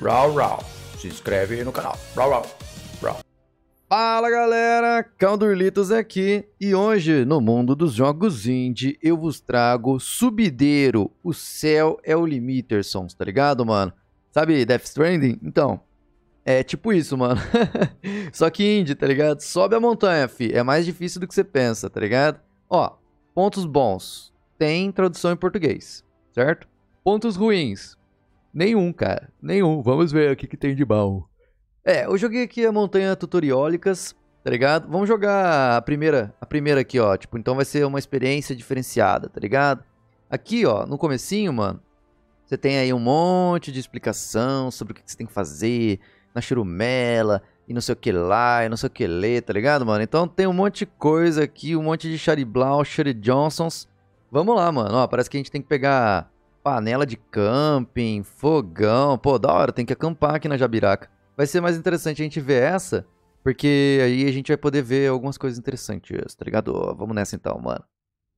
Rau, rau. Se inscreve aí no canal. Rau, rau, rau. Fala galera, Kaldurlitos aqui. E hoje, no mundo dos jogos indie, eu vos trago Subideiro. O céu é o Limitersons, tá ligado, mano? Sabe Death Stranding? Então, é tipo isso, mano. Só que indie, tá ligado? Sobe a montanha, fi. É mais difícil do que você pensa, tá ligado? Ó, pontos bons. Tem tradução em português, certo? Pontos ruins. Nenhum, cara. Nenhum. Vamos ver o que, que tem de bom. É, eu joguei aqui a Montanha Tutoriólicas, tá ligado? Vamos jogar a primeira aqui, ó. Tipo, então vai ser uma experiência diferenciada, tá ligado? Aqui, ó, no comecinho, mano, você tem aí um monte de explicação sobre o que, você tem que fazer na churumela e não sei o que lá e não sei o que lê, tá ligado, mano? Então tem um monte de coisa aqui, um monte de Chariblau, Sherry Johnsons. Vamos lá, mano. Ó, parece que a gente tem que pegar... panela de camping, fogão... Pô, da hora, tem que acampar aqui na Jabiraca. Vai ser mais interessante a gente ver essa, porque aí a gente vai poder ver algumas coisas interessantes, tá ligado? Vamos nessa então, mano.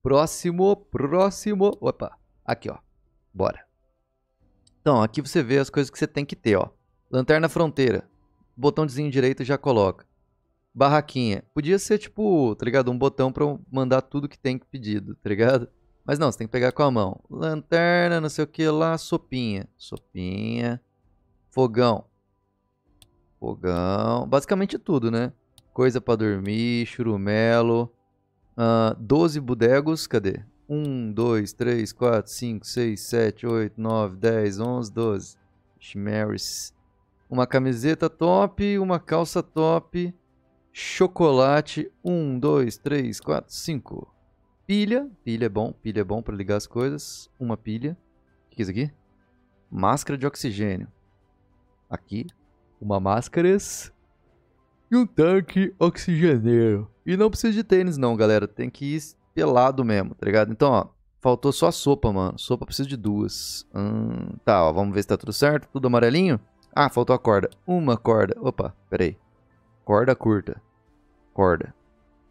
Próximo... Opa, aqui, ó. Bora. Então, aqui você vê as coisas que você tem que ter, ó. Lanterna fronteira. Botãozinho direito já coloca. Barraquinha. Podia ser, tipo, tá ligado? Um botão pra mandar tudo que tem pedido, tá ligado? Mas não, você tem que pegar com a mão. Lanterna, não sei o que lá, sopinha. Sopinha. Fogão. Fogão. Basicamente tudo, né? Coisa pra dormir, churumelo. 12 bodegos, cadê? 1, 2, 3, 4, 5, 6, 7, 8, 9, 10, 11, 12. Marys. Uma camiseta top, uma calça top. Chocolate. 1, 2, 3, 4, 5. Pilha, pilha é bom pra ligar as coisas. Uma pilha. O que é isso aqui? Máscara de oxigênio. Aqui, uma máscara. E um tanque oxigeneiro. E não precisa de tênis não, galera. Tem que ir pelado mesmo, tá ligado? Então, ó, faltou só a sopa, mano. Sopa precisa de duas. Tá, ó, vamos ver se tá tudo certo. Tudo amarelinho. Ah, faltou a corda. Uma corda. Opa, peraí. Corda curta. Corda.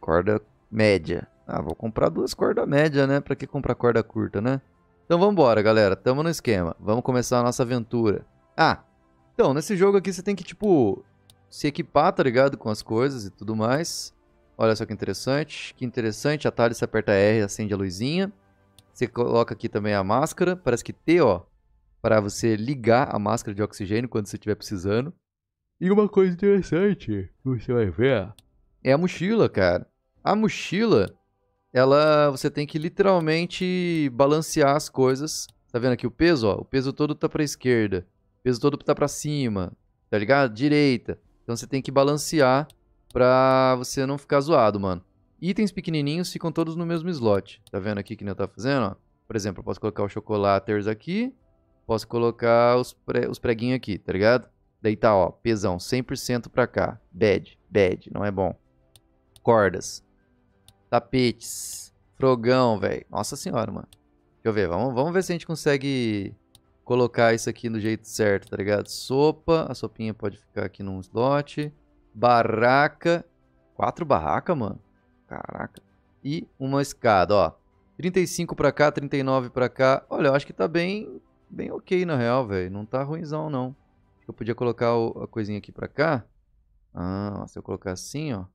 Corda média. Ah, vou comprar duas cordas médias, né? Pra que comprar corda curta, né? Então vambora, galera. Tamo no esquema. Vamos começar a nossa aventura. Ah, então, nesse jogo aqui você tem que, tipo, se equipar, tá ligado? Com as coisas e tudo mais. Olha só que interessante. Que interessante. Atalho, você aperta R e acende a luzinha. Você coloca aqui também a máscara. Parece que T, ó. Pra você ligar a máscara de oxigênio quando você estiver precisando. E uma coisa interessante que você vai ver é a mochila, cara. A mochila... ela, você tem que literalmente balancear as coisas. Tá vendo aqui o peso, ó? O peso todo tá pra esquerda. O peso todo tá pra cima. Tá ligado? Direita. Então você tem que balancear pra você não ficar zoado, mano. Itens pequenininhos ficam todos no mesmo slot. Tá vendo aqui que nem eu tava fazendo, ó? Por exemplo, eu posso colocar os chocolaters aqui. Posso colocar os preguinhos aqui, tá ligado? Daí tá, ó. Pesão. 100% pra cá. Bad. Bad. Não é bom. Cordas. Tapetes. Frogão, velho. Nossa senhora, mano. Deixa eu ver. Vamos ver se a gente consegue colocar isso aqui do jeito certo, tá ligado? Sopa. A sopinha pode ficar aqui num slot. Barraca. 4 barracas, mano. Caraca. E uma escada, ó. 35 pra cá, 39 pra cá. Olha, eu acho que tá bem ok, na real, velho. Não tá ruimzão, não. Acho que eu podia colocar a coisinha aqui pra cá. Ah, se eu colocar assim, ó.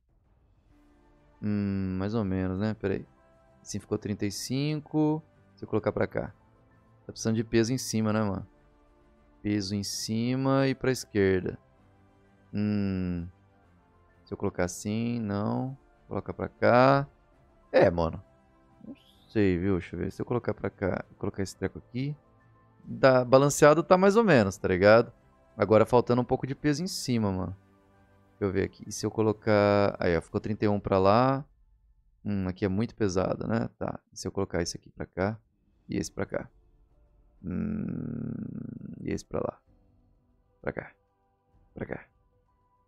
Mais ou menos, né? Pera aí. Assim ficou 35. Se eu colocar pra cá. Tá precisando de peso em cima, né, mano? Peso em cima e pra esquerda. Se eu colocar assim, não. Colocar pra cá. É, mano. Não sei, viu? Deixa eu ver. Se eu colocar pra cá e colocar esse treco aqui. Balanceado tá mais ou menos, tá ligado? Agora faltando um pouco de peso em cima, mano. Deixa eu ver aqui. E se eu colocar... aí, ó. Ficou 31 pra lá. Aqui é muito pesado, né? Tá. E se eu colocar esse aqui pra cá? E esse pra cá? E esse pra lá? Pra cá. Pra cá.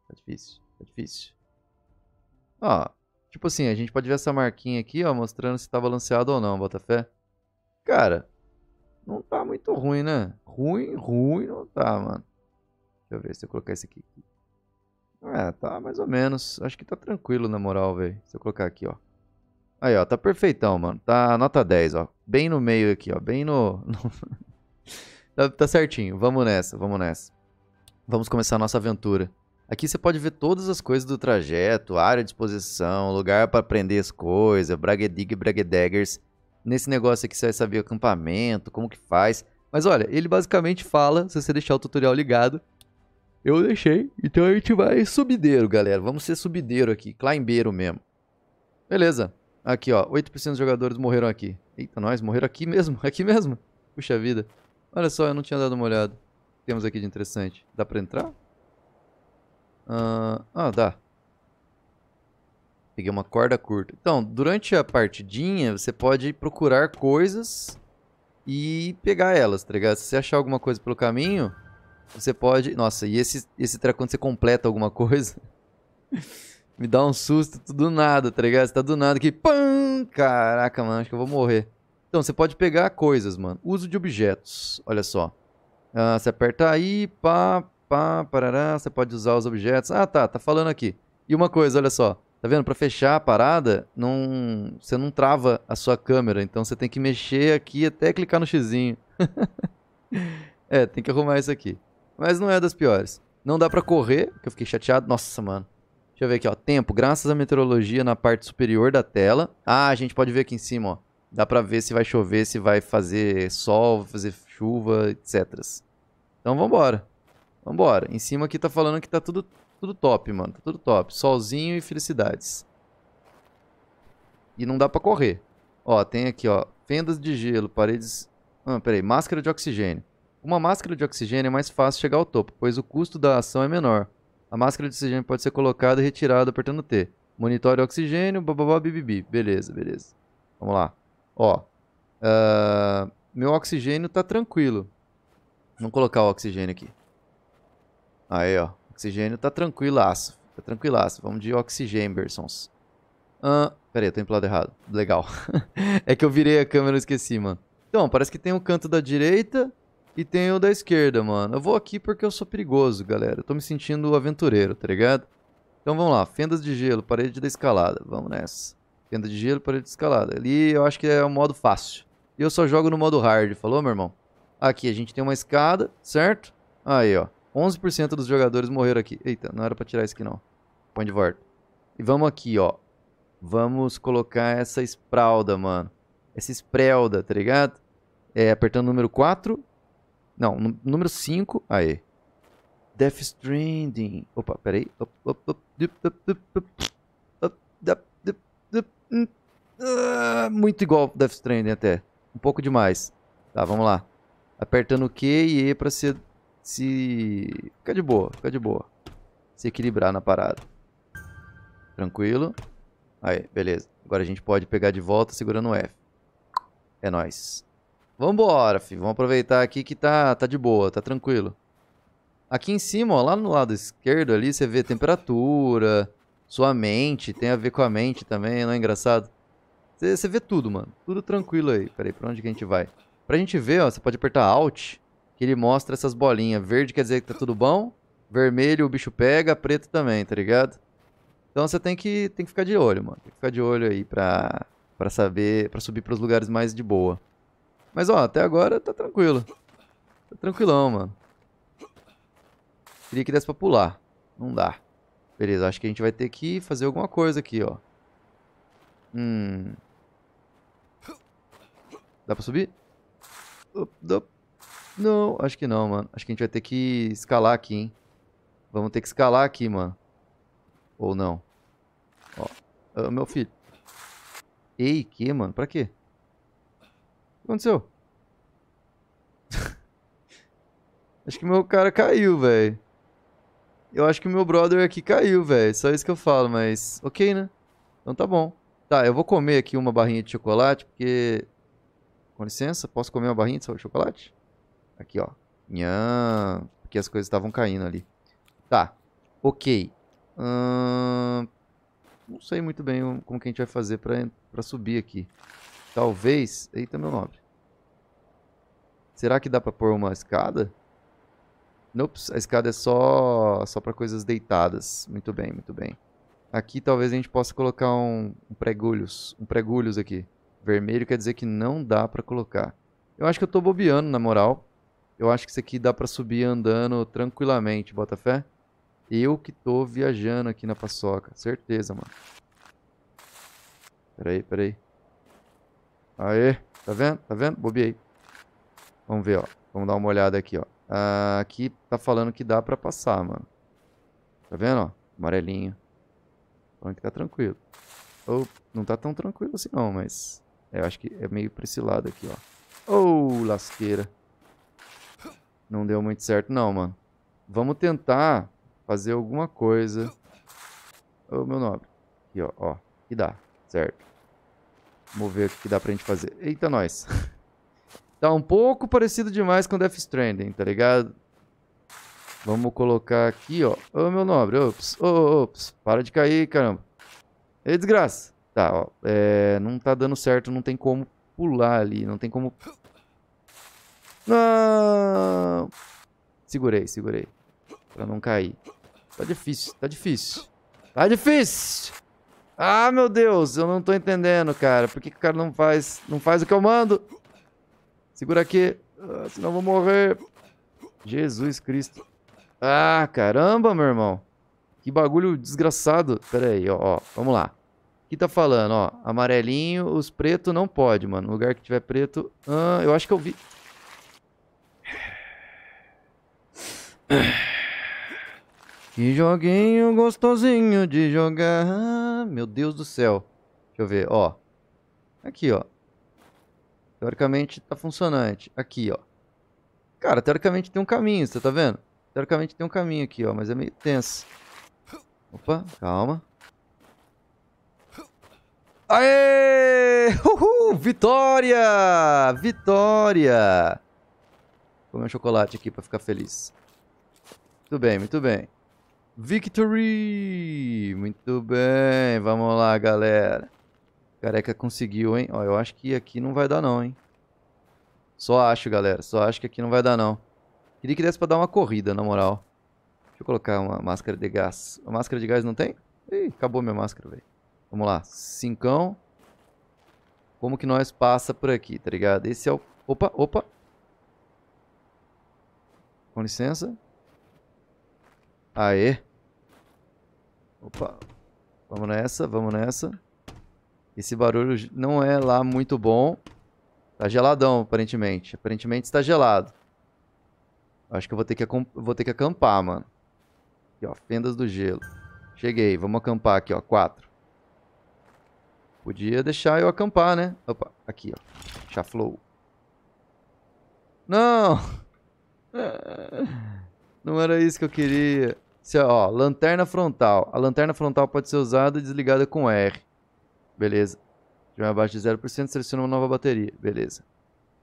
Tá difícil. Tá difícil. Ó. Tipo assim, a gente pode ver essa marquinha aqui, ó. Mostrando se tá balanceado ou não, Botafé. Cara. Não tá muito ruim, né? Ruim não tá, mano. Deixa eu ver se eu colocar esse aqui. É, tá mais ou menos. Acho que tá tranquilo, na moral, velho. Se eu colocar aqui, ó. Aí, ó, tá perfeitão, mano. Tá nota 10, ó. Bem no meio aqui, ó. Bem no... tá certinho. Vamos nessa, vamos nessa. Vamos começar a nossa aventura. Aqui você pode ver todas as coisas do trajeto, área de exposição, lugar para aprender as coisas, Bragedig e Bragedaggers. Nesse negócio aqui você vai saber o acampamento, como que faz. Mas olha, ele basicamente fala, se você deixar o tutorial ligado, eu deixei, então a gente vai subideiro, galera. Vamos ser subideiro aqui, climbeiro mesmo. Beleza. Aqui, ó, 8% dos jogadores morreram aqui. Eita, nós, morreram aqui mesmo, aqui mesmo. Puxa vida. Olha só, eu não tinha dado uma olhada. O que temos aqui de interessante? Dá pra entrar? Ah, dá. Peguei uma corda curta. Então, durante a partidinha, você pode procurar coisas e pegar elas, tá ligado? Se você achar alguma coisa pelo caminho, você pode... Nossa, e esse treco quando você completa alguma coisa... Me dá um susto do nada, tá ligado? Você tá do nada aqui. Pam! Caraca, mano, acho que eu vou morrer. Então, você pode pegar coisas, mano. Uso de objetos, olha só. Você aperta aí, pá, pá, parará. Você pode usar os objetos. Ah, tá falando aqui. E uma coisa, olha só. Tá vendo? Pra fechar a parada, não... você não trava a sua câmera. Então, você tem que mexer aqui até clicar no xizinho. É, tem que arrumar isso aqui. Mas não é das piores. Não dá pra correr, que eu fiquei chateado. Nossa, mano. Deixa eu ver aqui, ó, tempo, graças à meteorologia na parte superior da tela. Ah, a gente pode ver aqui em cima, ó, dá pra ver se vai chover, se vai fazer sol, fazer chuva, etc. Então vambora, vambora. Em cima aqui tá falando que tá tudo top, mano, tá tudo top. Solzinho e felicidades. E não dá pra correr. Ó, tem aqui, ó, fendas de gelo, paredes... Ah, peraí, máscara de oxigênio. Uma máscara de oxigênio é mais fácil chegar ao topo, pois o custo da ação é menor. A máscara de oxigênio pode ser colocada e retirada apertando T. Monitore o oxigênio, bababá, bibibi. Beleza, beleza. Vamos lá. Ó, meu oxigênio tá tranquilo. Vamos colocar o oxigênio aqui. Aí, ó. Oxigênio tá tranquilaço. Tá tranquilaço. Vamos de oxigênio, Bersons. Pera aí, eu tô indo pro lado errado. Legal. É que eu virei a câmera e esqueci, mano. Então, parece que tem um canto da direita... E tem o da esquerda, mano. Eu vou aqui porque eu sou perigoso, galera. Eu tô me sentindo aventureiro, tá ligado? Então vamos lá. Fendas de gelo, parede da escalada. Vamos nessa. Fenda de gelo, parede da escalada. Ali eu acho que é o modo fácil. E eu só jogo no modo hard, falou, meu irmão? Aqui a gente tem uma escada, certo? Aí, ó. 11% dos jogadores morreram aqui. Eita, não era pra tirar isso aqui, não. Põe de volta. E vamos aqui, ó. Vamos colocar essa espralda, mano. Essa esprelda, tá ligado? É, apertando o número 4... Não, número 5, aí. Death Stranding. Opa, peraí. Muito igual Death Stranding até. Um pouco demais. Tá, vamos lá. Apertando Q e E pra se... Fica de boa, fica de boa. Se equilibrar na parada. Tranquilo. Aí, beleza. Agora a gente pode pegar de volta segurando o F. É nóis. Vambora, filho. Vamos aproveitar aqui que tá de boa, tá tranquilo. Aqui em cima, ó, lá no lado esquerdo ali, você vê temperatura, sua mente, tem a ver com a mente também, não é engraçado? Você vê tudo, mano. Tudo tranquilo aí. Pera aí, pra onde que a gente vai? Pra gente ver, ó, você pode apertar Alt, que ele mostra essas bolinhas. Verde quer dizer que tá tudo bom, vermelho o bicho pega, preto também, tá ligado? Então você tem que ficar de olho, mano. Tem que ficar de olho aí pra saber, pra subir pros lugares mais de boa. Mas, ó, até agora tá tranquilo. Tá tranquilão, mano. Queria que desse pra pular. Não dá. Beleza, acho que a gente vai ter que fazer alguma coisa aqui, ó. Dá pra subir? Não, acho que não, mano. Acho que a gente vai ter que escalar aqui, hein. Vamos ter que escalar aqui, mano. Ou não. Ó, meu filho. Ei, que, mano? Pra quê? O que aconteceu? Acho que meu cara caiu, velho. Eu acho que o meu brother aqui caiu, velho. Só isso que eu falo, mas... Ok, né? Então tá bom. Tá, eu vou comer aqui uma barrinha de chocolate, porque... Com licença, posso comer uma barrinha de chocolate? Aqui, ó. Nham. Porque as coisas estavam caindo ali. Tá. Ok. Não sei muito bem como que a gente vai fazer pra subir aqui. Talvez... Eita, meu nobre. Será que dá pra pôr uma escada? Nope, a escada é só pra coisas deitadas. Muito bem, muito bem. Aqui talvez a gente possa colocar um pregulhos. Um pregulhos aqui. Vermelho quer dizer que não dá pra colocar. Eu acho que eu tô bobeando, na moral. Eu acho que isso aqui dá pra subir andando tranquilamente, bota fé? Eu que tô viajando aqui na paçoca. Certeza, mano. Peraí, peraí. Aê, tá vendo? Tá vendo? Bobiei. Vamos ver, ó. Vamos dar uma olhada aqui, ó. Ah, aqui tá falando que dá pra passar, mano. Tá vendo, ó? Amarelinho. Falando que tá tranquilo. Ou, não tá tão tranquilo assim não, mas... É, eu acho que é meio pra esse lado aqui, ó. Oh, lasqueira. Não deu muito certo não, mano. Vamos tentar fazer alguma coisa. Ô, meu nobre. Aqui, ó. Ó, que dá. Certo. Vamos ver o que dá pra gente fazer. Eita, nós. Tá um pouco parecido demais com Death Stranding, tá ligado? Vamos colocar aqui, ó. Ô, meu nobre. Ops. Ô, ops. Para de cair, caramba. Ei, desgraça. Tá, ó. É, não tá dando certo. Não tem como pular ali. Não tem como... Não! Segurei, segurei. Pra não cair. Tá difícil, tá difícil. Tá difícil! Ah, meu Deus! Eu não tô entendendo, cara. Por que que o cara não faz o que eu mando? Segura aqui. Ah, senão eu vou morrer. Jesus Cristo. Ah, caramba, meu irmão. Que bagulho desgraçado. Pera aí, ó, ó. Vamos lá. Aqui tá falando, ó. Amarelinho, os pretos não pode, mano. No lugar que tiver preto... Ah, eu acho que eu vi... Que joguinho gostosinho de jogar. Meu Deus do céu. Deixa eu ver, ó. Aqui, ó. Teoricamente tá funcionante. Aqui, ó. Cara, teoricamente tem um caminho, você tá vendo? Teoricamente tem um caminho aqui, ó. Mas é meio tenso. Opa, calma. Aê! Uhul! Vitória! Vitória! Vou comer um chocolate aqui pra ficar feliz. Muito bem, muito bem. Victory! Muito bem, vamos lá, galera. Careca conseguiu, hein? Ó, eu acho que aqui não vai dar não, hein? Só acho, galera. Só acho que aqui não vai dar não. Queria que desse pra dar uma corrida, na moral. Deixa eu colocar uma máscara de gás. A máscara de gás não tem? Ih, acabou minha máscara, velho. Vamos lá, 5. Como que nós passa por aqui, tá ligado? Esse é o... Opa, opa. Com licença. Aê. Opa. Vamos nessa, vamos nessa. Esse barulho não é lá muito bom. Tá geladão, aparentemente. Aparentemente está gelado. Acho que eu vou ter que acampar, mano. Aqui, ó. Fendas do gelo. Cheguei. Vamos acampar aqui, ó. 4. Podia deixar eu acampar, né? Opa. Aqui, ó. Chaflou. Não! Não era isso que eu queria. Ó, lanterna frontal. A lanterna frontal pode ser usada e desligada com R. Beleza. Tiver abaixo de 0%, seleciona uma nova bateria. Beleza.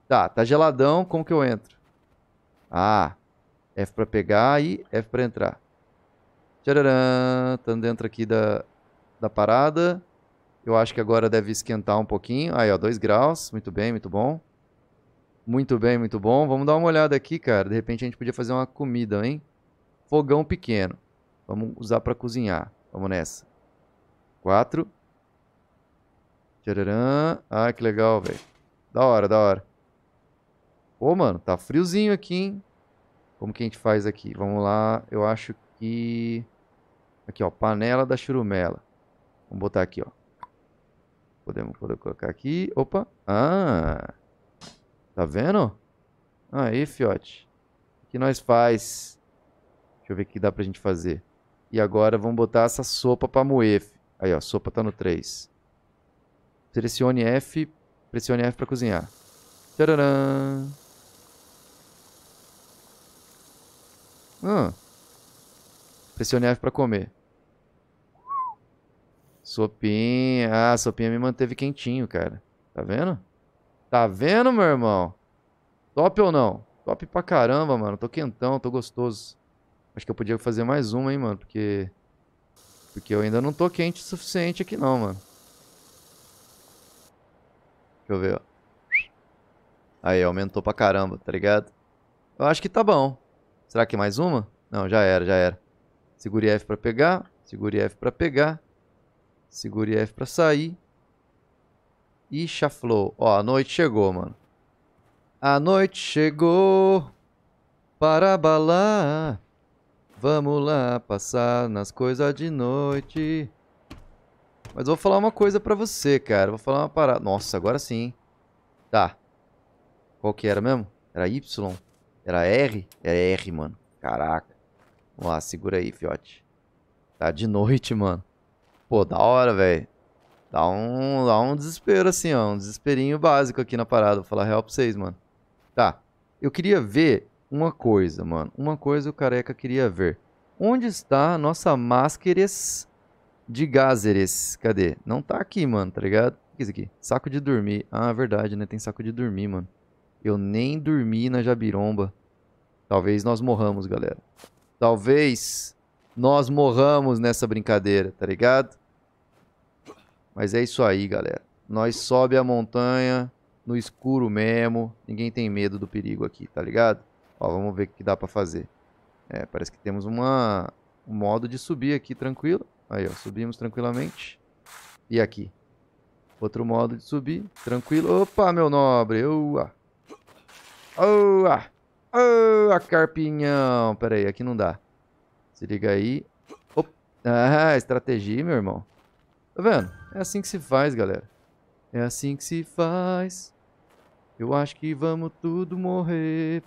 Tá, tá geladão. Como que eu entro? Ah, F pra pegar e F pra entrar. Tcharam. Tá dentro aqui da parada. Eu acho que agora deve esquentar um pouquinho. Aí, ó, 2 graus. Muito bem, muito bom. Muito bem, muito bom. Vamos dar uma olhada aqui, cara. De repente a gente podia fazer uma comida, hein? Fogão pequeno. Vamos usar pra cozinhar. Vamos nessa. 4. Tcharam. Ah, que legal, velho. Da hora, da hora. Pô, mano, tá friozinho aqui, hein? Como que a gente faz aqui? Vamos lá. Eu acho que... Aqui, ó. Panela da churumela. Vamos botar aqui, ó. Podemos colocar aqui. Opa. Ah... Tá vendo? Aí, fiote. O que nós faz? Deixa eu ver o que dá pra gente fazer. E agora vamos botar essa sopa pra moer. Aí, ó. Sopa tá no 3. Selecione F. Pressione F pra cozinhar. Tcharam! Pressione F pra comer. Sopinha. Ah, a sopinha me manteve quentinho, cara. Tá vendo? Tá vendo, meu irmão? Top ou não? Top pra caramba, mano. Tô quentão, tô gostoso. Acho que eu podia fazer mais uma, hein, mano. Porque eu ainda não tô quente o suficiente aqui, não, mano. Deixa eu ver, ó. Aí, aumentou pra caramba, tá ligado? Eu acho que tá bom. Será que é mais uma? Não, já era, já era. Segure F pra pegar. Segure F pra pegar. Segure F pra sair. E chaflou. Ó, a noite chegou, mano. A noite chegou. para balar. Vamos lá passar nas coisas de noite. Mas eu vou falar uma coisa pra você, cara. Vou falar uma parada. Nossa, agora sim. Tá. Qual que era mesmo? Era Y? Era R? Era R, mano. Caraca. Vamos lá, segura aí, fiote. Tá de noite, mano. Pô, da hora, velho. Dá um desespero assim, ó. Um desesperinho básico aqui na parada. Vou falar real pra vocês, mano. Tá. Eu queria ver uma coisa, mano. Uma coisa o careca queria ver. Onde está a nossa máscaras de gázeres? Cadê? Não tá aqui, mano, tá ligado? O que é isso aqui? Saco de dormir. Ah, verdade, né? Tem saco de dormir, mano. Eu nem dormi na jabiromba. Talvez nós morramos, galera. Talvez nós morramos nessa brincadeira, tá ligado? Mas é isso aí, galera. Nós sobe a montanha no escuro mesmo. Ninguém tem medo do perigo aqui, tá ligado? Ó, vamos ver o que dá pra fazer. É, parece que temos um modo de subir aqui tranquilo. Aí, ó, subimos tranquilamente. E aqui. Outro modo de subir, tranquilo. Opa, meu nobre. Oa. Oa. Oa, carpinhão. Pera aí, aqui não dá. Se liga aí. Opa. Ah, estratégia, meu irmão. Tá vendo? É assim que se faz, galera. É assim que se faz. Eu acho que vamos tudo morrer.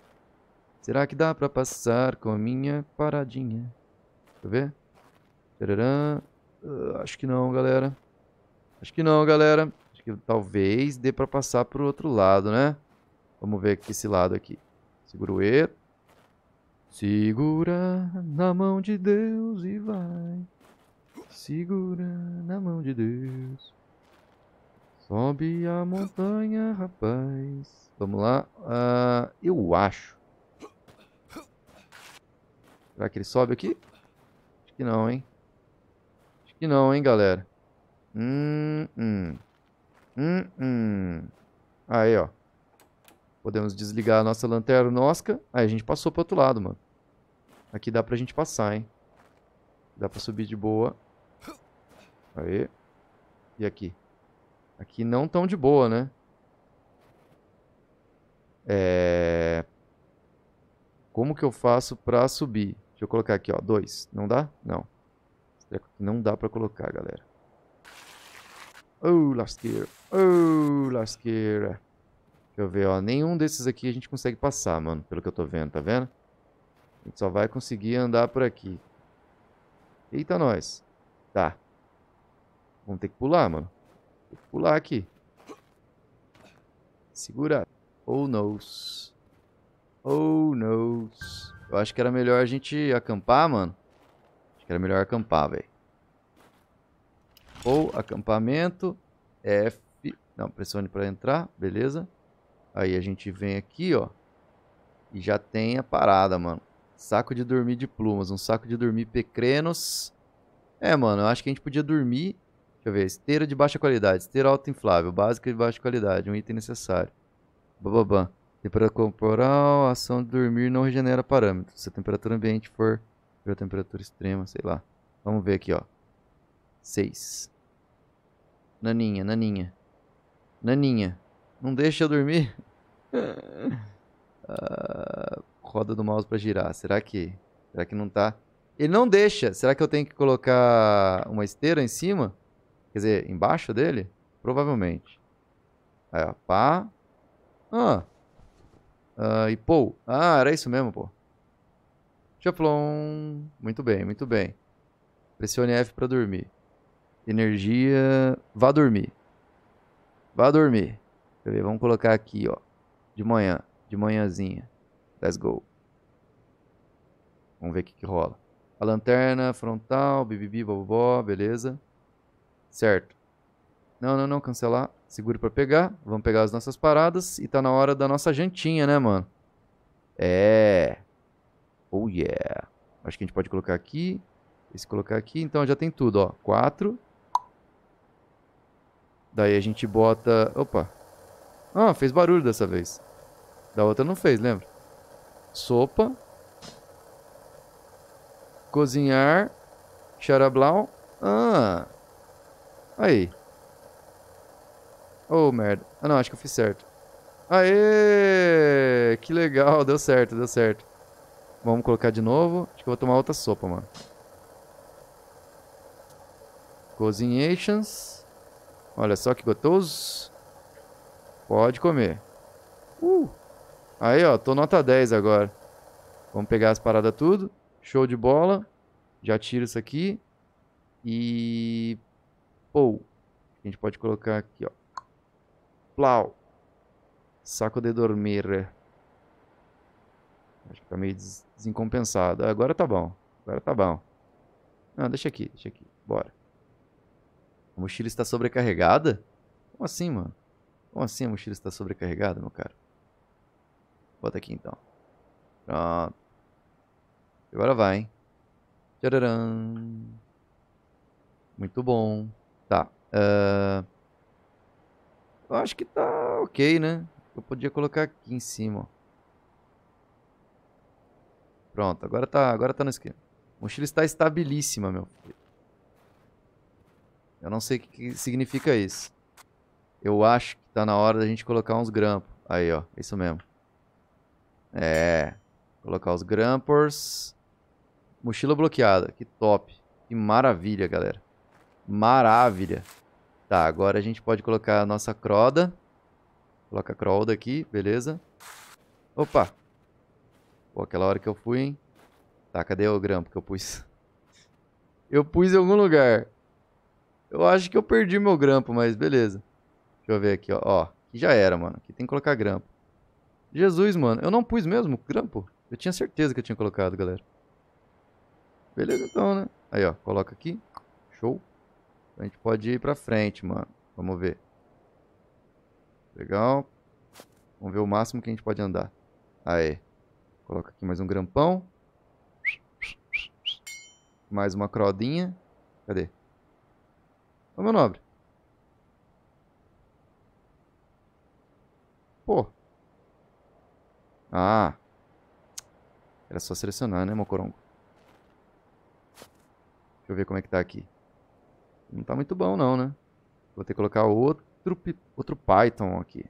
Será que dá pra passar com a minha paradinha? Quer ver? Tcharam. Acho que não, galera. Acho que não, galera. Acho que talvez dê pra passar pro outro lado, né? Vamos ver aqui esse lado aqui. Segura o E. Segura na mão de Deus e vai. Segura na mão de Deus. Sobe a montanha, rapaz. Vamos lá. Eu acho. Será que ele sobe aqui? Acho que não, hein? Acho que não, hein, galera? Aí, ó. Podemos desligar a nossa lanternosca. Aí, a gente passou pro outro lado, mano. Aqui dá pra gente passar, hein? Dá pra subir de boa. Aí. E aqui? Aqui não tão de boa, né? Como que eu faço pra subir? Deixa eu colocar aqui, ó. 2. Não dá? Não. Não dá pra colocar, galera. Oh, lasqueira. Oh, lasqueira. Deixa eu ver, ó. Nenhum desses aqui a gente consegue passar, mano. Pelo que eu tô vendo, tá vendo? A gente só vai conseguir andar por aqui. Eita, nós. Tá. Vamos ter que pular, mano. Tem que pular aqui. Segurar. Oh, no. Oh, no. Eu acho que era melhor a gente acampar, mano. Acho que era melhor acampar, velho. Ou acampamento. F. Não, pressione pra entrar. Beleza. Aí a gente vem aqui, ó. E já tem a parada, mano. Saco de dormir de plumas. Um saco de dormir pequenos. É, mano, eu acho que a gente podia dormir. Deixa eu ver. Esteira de baixa qualidade. Esteira autoinflável. Básica de baixa qualidade. Um item necessário. Bababam. Temperatura corporal. Ação de dormir não regenera parâmetros. Se a temperatura ambiente for a temperatura extrema, sei lá. Vamos ver aqui, ó. 6. Naninha, naninha. Naninha. Não deixa eu dormir. Roda do mouse pra girar. Será que não tá? Ele não deixa. Será que eu tenho que colocar uma esteira em cima? Quer dizer, embaixo dele? Provavelmente. Aí, ó. Pá. E pô. Ah, era isso mesmo, pô. Chaplon. Muito bem, muito bem. Pressione F pra dormir. Energia. Vá dormir. Vá dormir. Deixa eu ver. Vamos colocar aqui, ó. De manhã. De manhãzinha. Let's go. Vamos ver o que rola. A lanterna frontal, bibibi, bobobó, beleza. Certo. Não, não, não, cancelar. Seguro pra pegar. Vamos pegar as nossas paradas. E tá na hora da nossa jantinha, né, mano? É. Oh, yeah. Acho que a gente pode colocar aqui. Esse colocar aqui. Então já tem tudo, ó. 4. Daí a gente bota... Opa. Ah, fez barulho dessa vez. Da outra não fez, lembra? Sopa. Cozinhar. Xarablau. Ah. Aí. Oh, merda. Ah, não. Acho que eu fiz certo. Aê! Que legal. Deu certo, deu certo. Vamos colocar de novo. Acho que eu vou tomar outra sopa, mano. Cozinhations. Olha só que gostoso. Pode comer. Aí, ó. Tô nota 10 agora. Vamos pegar as paradas tudo. Show de bola. Já tiro isso aqui. E... Pô. A gente pode colocar aqui, ó. Plau. Saco de dormir. Acho que tá meio desencompensado. Agora tá bom. Agora tá bom. Não, deixa aqui. Deixa aqui. Bora. A mochila está sobrecarregada? Como assim, mano? Como assim a mochila está sobrecarregada, meu cara? Bota aqui, então. Pronto. Agora vai, hein? Tcharam. Muito bom. Tá. Eu acho que tá ok, né? Eu podia colocar aqui em cima, ó. Pronto, agora tá no esquema. A mochila está estabilíssima, meu filho. Eu não sei o que significa isso. Eu acho que tá na hora da gente colocar uns grampos. Aí, ó. Isso mesmo. É. Colocar os grampers. Mochila bloqueada. Que top. Que maravilha, galera. Maravilha. Tá, agora a gente pode colocar a nossa croda. Coloca a croda aqui. Beleza. Opa. Pô, aquela hora que eu fui, hein. Tá, cadê o grampo que eu pus? Eu pus em algum lugar. Eu acho que eu perdi meu grampo, mas beleza. Deixa eu ver aqui, ó. Ó, aqui já era, mano. Aqui tem que colocar grampo. Jesus, mano. Eu não pus mesmo grampo? Eu tinha certeza que eu tinha colocado, galera. Beleza então, né? Aí, ó. Coloca aqui. Show. A gente pode ir pra frente, mano. Vamos ver. Legal. Vamos ver o máximo que a gente pode andar. Aí. Coloca aqui mais um grampão. Mais uma crodinha. Cadê? Ô, meu nobre. Pô. Ah. Era só selecionar, né, mocorongo? Deixa eu ver como é que tá aqui. Não tá muito bom, não, né? Vou ter que colocar outro Python aqui.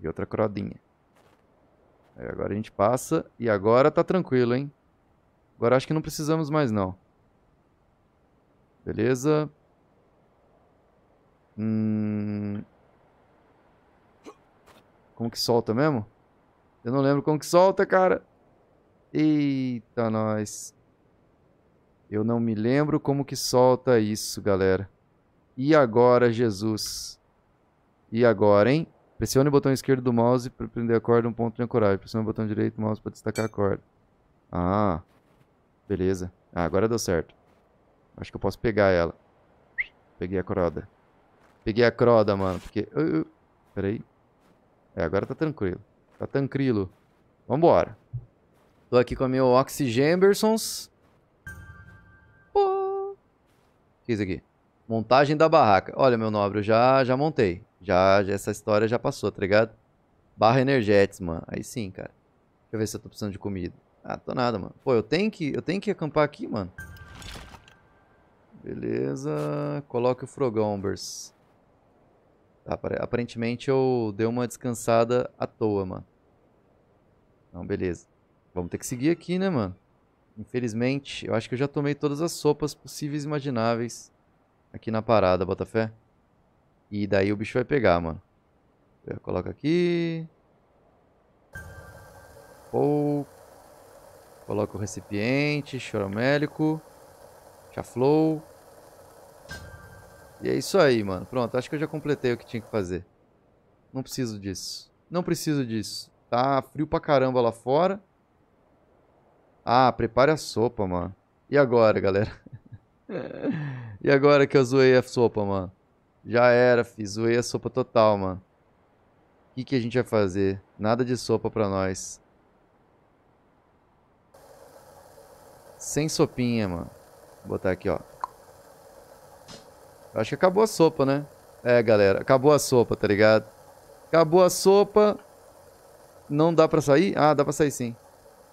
E outra crodinha. Aí, agora a gente passa. E agora tá tranquilo, hein? Agora acho que não precisamos mais, não. Beleza. Como que solta mesmo? Eu não lembro como que solta, cara. Eita, nós. Eu não me lembro como que solta isso, galera. E agora, Jesus? E agora, hein? Pressione o botão esquerdo do mouse para prender a corda um ponto de ancoragem. Pressione o botão direito do mouse para destacar a corda. Ah, beleza. Ah, agora deu certo. Acho que eu posso pegar ela. Peguei a croda. Peguei a croda, mano. Porque... Peraí. É, agora tá tranquilo. Tá tranquilo. Vambora. Tô aqui com a minha Oxygembersons. Pô. O que é isso aqui? Montagem da barraca. Olha, meu nobre, eu já montei. Já essa história já passou, tá ligado? Barra energética, mano. Aí sim, cara. Deixa eu ver se eu tô precisando de comida. Ah, tô nada, mano. Pô, eu tenho que acampar aqui, mano. Beleza, coloque o Frogombers. Tá, aparentemente eu dei uma descansada à toa, mano. Então, beleza. Vamos ter que seguir aqui, né, mano? Infelizmente, eu acho que eu já tomei todas as sopas possíveis e imagináveis aqui na parada, botafé. E daí o bicho vai pegar, mano. Coloca aqui. Ou... Coloca o recipiente, choromélico, chaflou. E é isso aí, mano. Pronto, acho que eu já completei o que tinha que fazer. Não preciso disso. Não preciso disso. Tá frio pra caramba lá fora. Ah, prepare a sopa, mano. E agora, galera? E agora que eu zoei a sopa, mano? Já era, fi. Zoei a sopa total, mano. O que que a gente vai fazer? Nada de sopa pra nós. Sem sopinha, mano. Vou botar aqui, ó. Acho que acabou a sopa, né? É, galera, acabou a sopa, tá ligado? Acabou a sopa. Não dá pra sair? Ah, dá pra sair sim.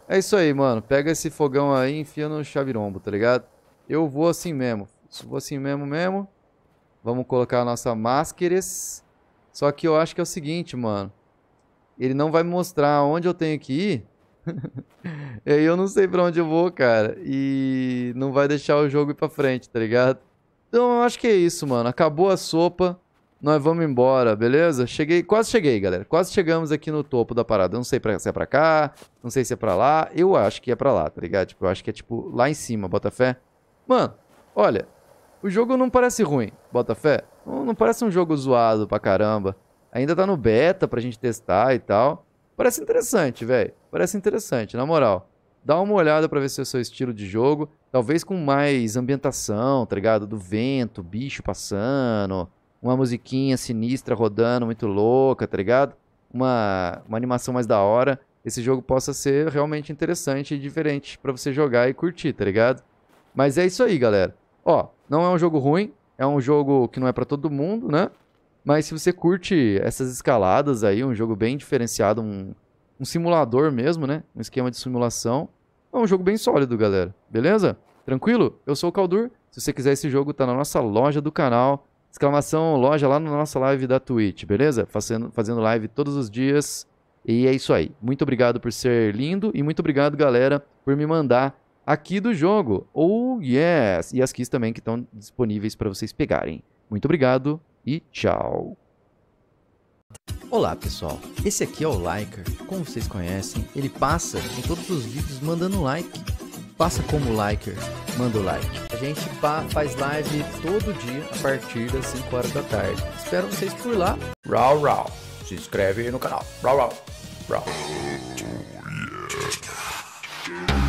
É isso aí, mano. Pega esse fogão aí e enfia no chavirombo, tá ligado? Eu vou assim mesmo. Vou assim mesmo. Vamos colocar a nossa máscaras. Só que eu acho que é o seguinte, mano. ele não vai me mostrar onde eu tenho que ir. E aí eu não sei pra onde eu vou, cara. E não vai deixar o jogo ir pra frente, tá ligado? Então eu acho que é isso, mano. Acabou a sopa. Nós vamos embora, beleza? Cheguei, quase cheguei, galera. Quase chegamos aqui no topo da parada. Eu não sei se é pra cá, não sei se é pra lá. Eu acho que é pra lá, tá ligado? Tipo, eu acho que é, tipo, lá em cima, bota fé. Mano, olha, o jogo não parece ruim, bota fé. Não parece um jogo zoado pra caramba. Ainda tá no beta pra gente testar e tal. Parece interessante, velho. Parece interessante, na moral. Dá uma olhada pra ver se é o seu estilo de jogo. Talvez com mais ambientação, tá ligado? Do vento, bicho passando... Uma musiquinha sinistra rodando, muito louca, tá ligado? Uma animação mais da hora. Esse jogo possa ser realmente interessante e diferente pra você jogar e curtir, tá ligado? Mas é isso aí, galera. Ó, não é um jogo ruim. É um jogo que não é pra todo mundo, né? Mas se você curte essas escaladas aí, um jogo bem diferenciado, um simulador mesmo, né? Um esquema de simulação. É um jogo bem sólido, galera. Beleza? Tranquilo? Eu sou o Kaldur. Se você quiser esse jogo, tá na nossa loja do canal... Exclamação loja lá na nossa live da Twitch, beleza? Fazendo live todos os dias. E é isso aí. Muito obrigado por ser lindo. E muito obrigado, galera, por me mandar aqui do jogo. Oh, yes! E as keys também que estão disponíveis para vocês pegarem. Muito obrigado e tchau! Olá, pessoal. Esse aqui é o Liker. Como vocês conhecem, ele passa em todos os vídeos mandando like. Passa como Liker, manda o like. A gente faz live todo dia a partir das 5 horas da tarde. Espero vocês por lá. Rau, rau. Se inscreve aí no canal. Rau, rau. Rau.